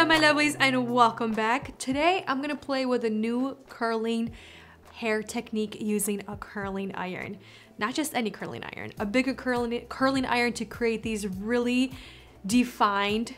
Hello my lovelies and welcome back. Today I'm gonna play with a new curling hair technique using a curling iron. Not just any curling iron, a bigger curling iron to create these really defined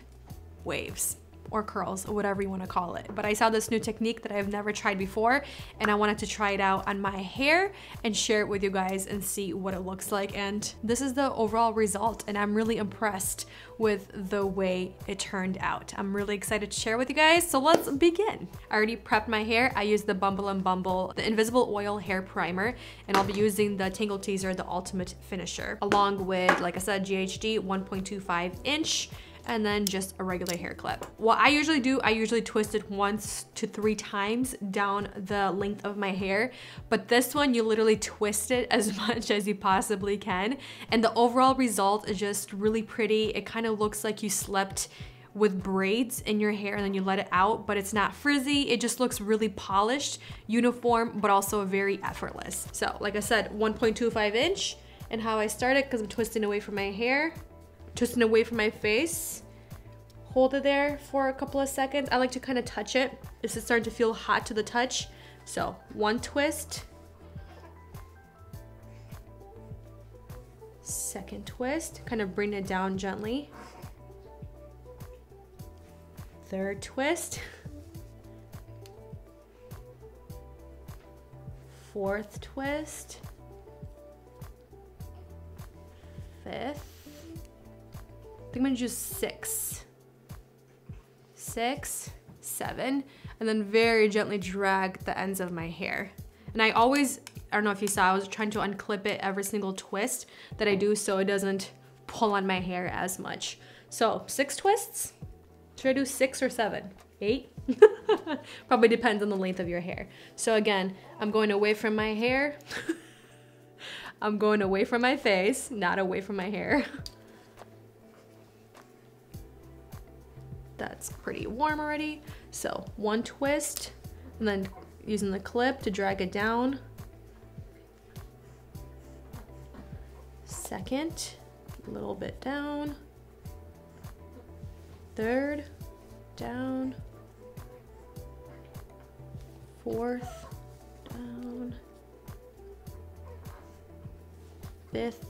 waves or curls or whatever you wanna call it. But I saw this new technique that I've never tried before and I wanted to try it out on my hair and share it with you guys and see what it looks like. And this is the overall result and I'm really impressed with the way it turned out. I'm really excited to share with you guys, so let's begin. I already prepped my hair. I used the Bumble and Bumble, the Invisible Oil Hair Primer, and I'll be using the Tangle Teezer, the Ultimate Finisher, along with, like I said, GHD 1.25 inch, and then just a regular hair clip. What I usually do, I usually twist it 1 to 3 times down the length of my hair, but this one you literally twist it as much as you possibly can. And the overall result is just really pretty. It kind of looks like you slept with braids in your hair and then you let it out, but it's not frizzy. It just looks really polished, uniform, but also very effortless. So like I said, 1.25 inch and how I started, because I'm twisting away from my hair. Twisting away from my face, hold it there for a couple of seconds. I like to kind of touch it. This is starting to feel hot to the touch. So one twist, second twist, kind of bring it down gently. Third twist, fourth twist, fifth. I think I'm gonna do 6, 6, 7, and then very gently drag the ends of my hair. And I don't know if you saw, I was trying to unclip it every single twist that I do so it doesn't pull on my hair as much. So 6 twists. Should I do 6 or 7? 8? Probably depends on the length of your hair. So again, I'm going away from my hair. I'm going away from my face, not away from my hair. That's pretty warm already. So one twist and then using the clip to drag it down. Second, a little bit down. Third, down. Fourth, down. Fifth.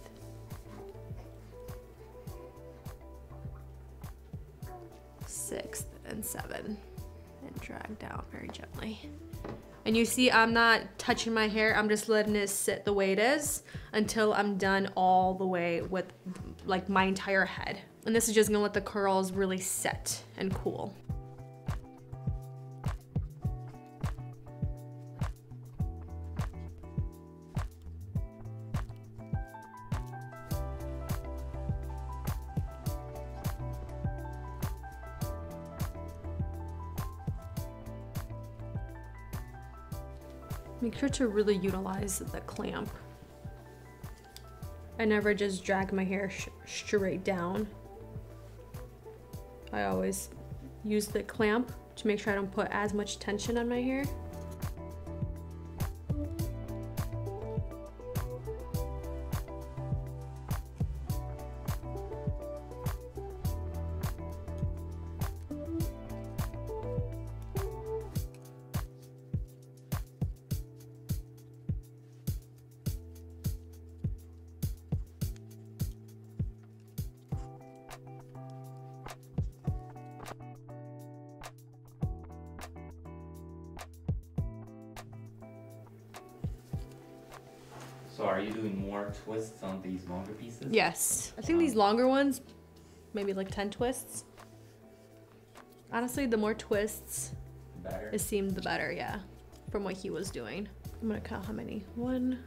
Sixth and 7, and drag down very gently. And you see I'm not touching my hair, I'm just letting it sit the way it is until I'm done all the way with like my entire head. And this is just gonna let the curls really set and cool. Make sure to really utilize the clamp. I never just drag my hair straight down. I always use the clamp to make sure I don't put as much tension on my hair. So are you doing more twists on these longer pieces? Yes. I think these longer ones, maybe like 10 twists. Honestly, the more twists, better. It seemed the better, yeah, from what he was doing. I'm gonna count how many. 1,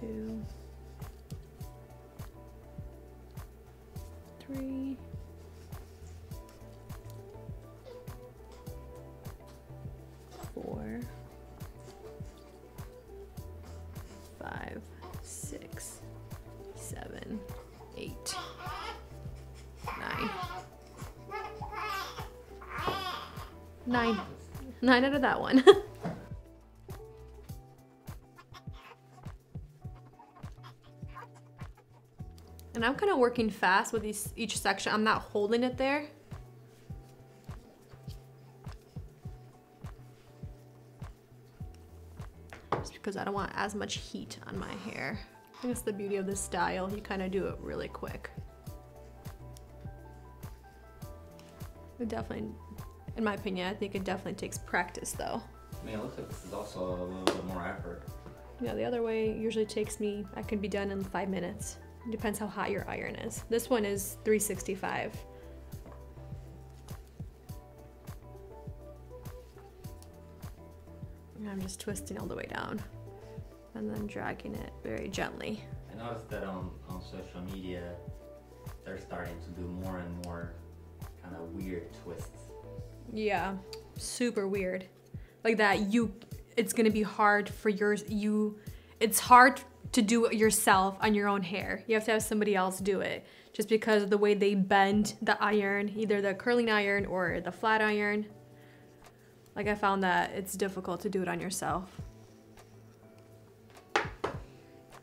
2, 3. 9. 9 out of that one. And and I'm kind of working fast with each section. I'm not holding it there. Just because I don't want as much heat on my hair. I think that's the beauty of this style. You kind of do it really quick. It definitely, in my opinion, I think it definitely takes practice though. I mean, it looks like this is also a little bit more effort. Yeah, the other way usually takes me, I could be done in 5 minutes. It depends how hot your iron is. This one is 365. And I'm just twisting all the way down and then dragging it very gently. I noticed that on social media, they're starting to do more and more kind of weird twists. Yeah, super weird. Like that it's gonna be hard for yours, it's hard to do it yourself on your own hair. You have to have somebody else do it just because of the way they bend the iron, either the curling iron or the flat iron. Like I found that it's difficult to do it on yourself. I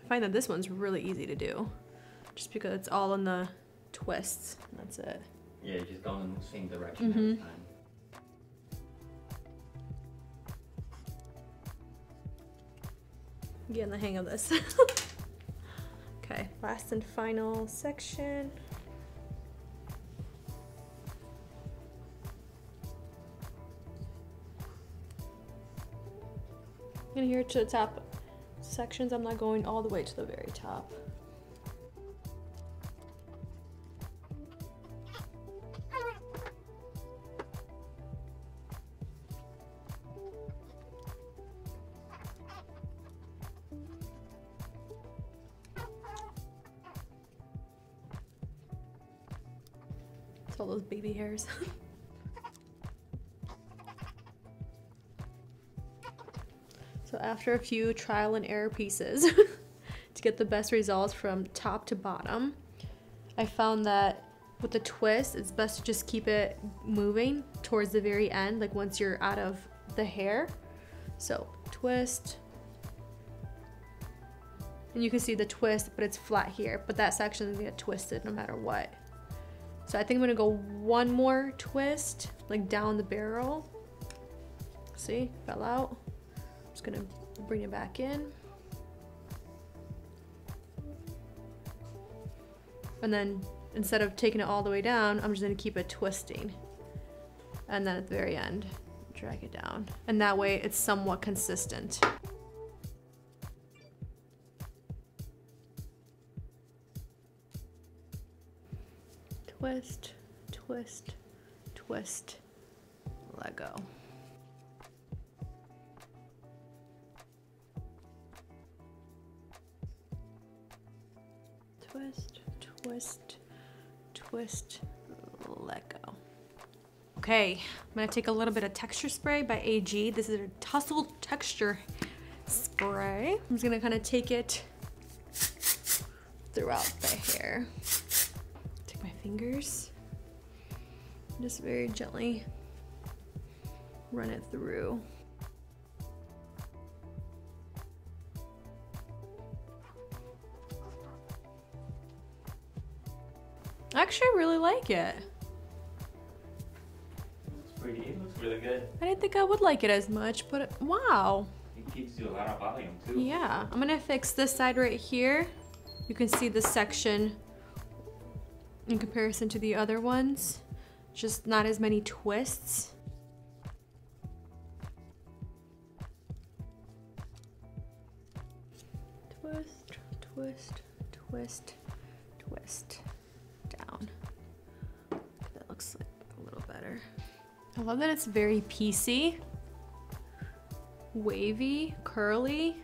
find that this one's really easy to do just because it's all in the twists, and that's it. Yeah, you just go in the same direction every time. Getting the hang of this. Okay, last and final section. And here to the top sections, I'm not going all the way to the very top. All those baby hairs. So after a few trial and error pieces to get the best results from top to bottom, I found that with the twist, it's best to just keep it moving towards the very end, like once you're out of the hair. So twist. And you can see the twist, but it's flat here, but that section is gonna get twisted no matter what. So I think I'm gonna go one more twist, like down the barrel. See, fell out. I'm just gonna bring it back in. And then instead of taking it all the way down, I'm just gonna keep it twisting. And then at the very end, drag it down. And that way it's somewhat consistent. Twist, twist, twist, let go. Twist, twist, twist, let go. Okay, I'm gonna take a little bit of texture spray by AG. This is a Tousled Texture Spray. I'm just gonna kind of take it throughout the hair. Fingers, just very gently run it through. Actually, I really like it. It's pretty, it looks really good. I didn't think I would like it as much, but wow. It gives you a lot of volume too. Yeah, I'm gonna fix this side right here. You can see this section in comparison to the other ones, just not as many twists. Twist, twist, twist, twist, down. That looks like a little better. I love that it's very piecey, wavy, curly.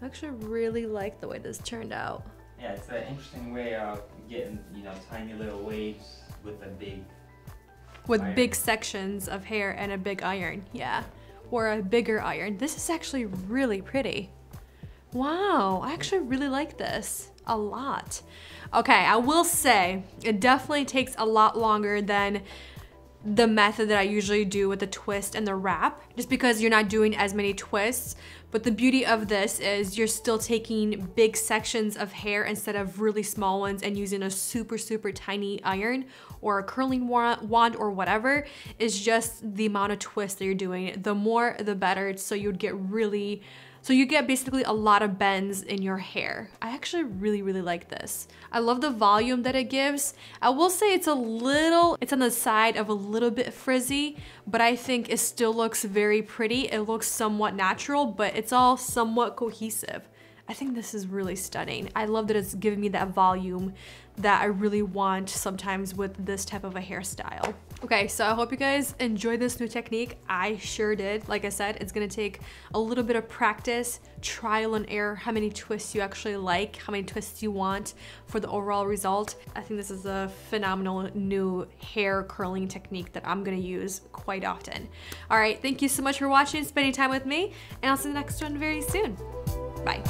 I actually really like the way this turned out. Yeah, it's an interesting way of getting, you know, tiny little waves with a big iron. Big sections of hair and a big iron, yeah. Or a bigger iron. This is actually really pretty. Wow, I actually really like this a lot. Okay, I will say, it definitely takes a lot longer than the method that I usually do with the twist and the wrap, just because you're not doing as many twists. But the beauty of this is you're still taking big sections of hair instead of really small ones and using a super, super tiny iron or a curling wand or whatever. It's just the amount of twists that you're doing. The more, the better. So you'd get really, so you get basically a lot of bends in your hair. I actually really, really like this. I love the volume that it gives. I will say it's a little, it's on the side of a little bit frizzy, but I think it still looks very pretty. It looks somewhat natural, but it's all somewhat cohesive. I think this is really stunning. I love that it's giving me that volume that I really want sometimes with this type of a hairstyle. Okay, so I hope you guys enjoyed this new technique. I sure did. Like I said, it's gonna take a little bit of practice, trial and error, how many twists you actually like, how many twists you want for the overall result. I think this is a phenomenal new hair curling technique that I'm gonna use quite often. All right, thank you so much for watching, spending time with me, and I'll see you next one very soon. Bye.